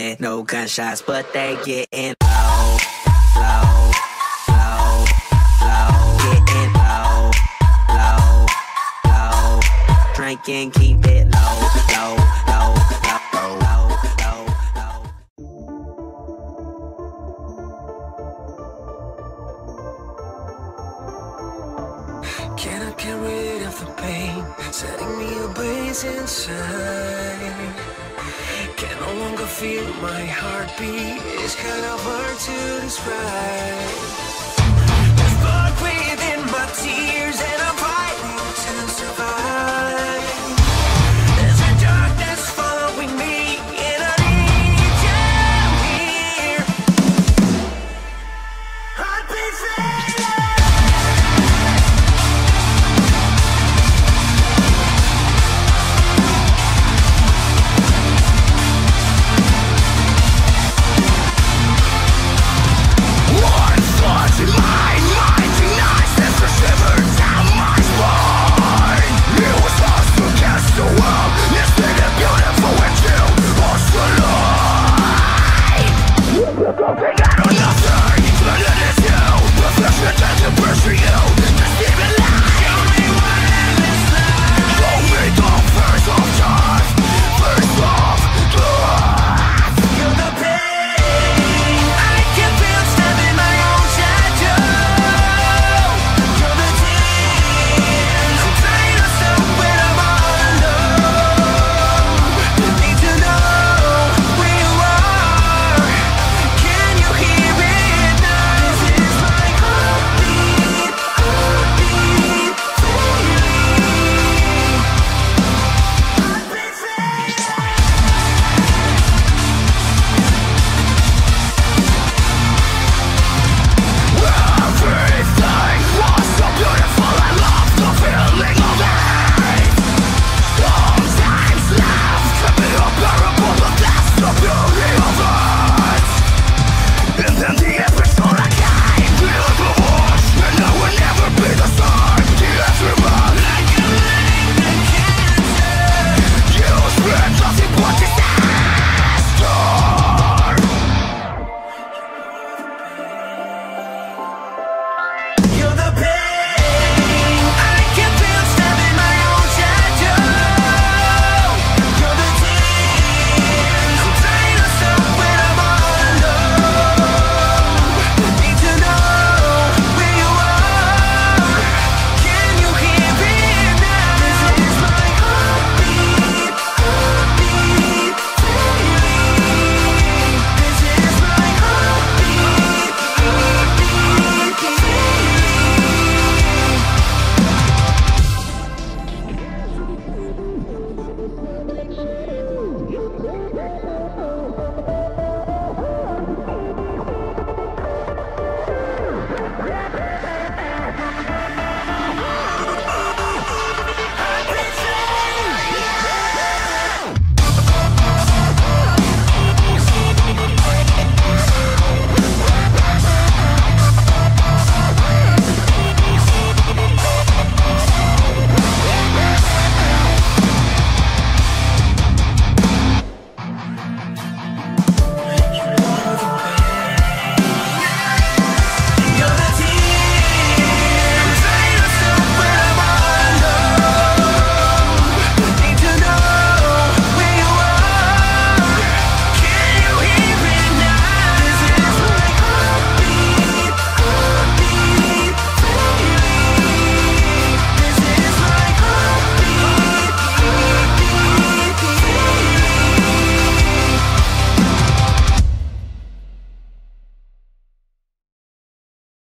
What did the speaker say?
running, no gunshots, but they getting low, low, low, low, getting low, low, low, drinking, keep it low, low, low, low, low, low, low. Can I get rid of the pain, setting me ablaze inside? Can no longer feel my heartbeat, it's kind of hard to describe. The spark within my tears.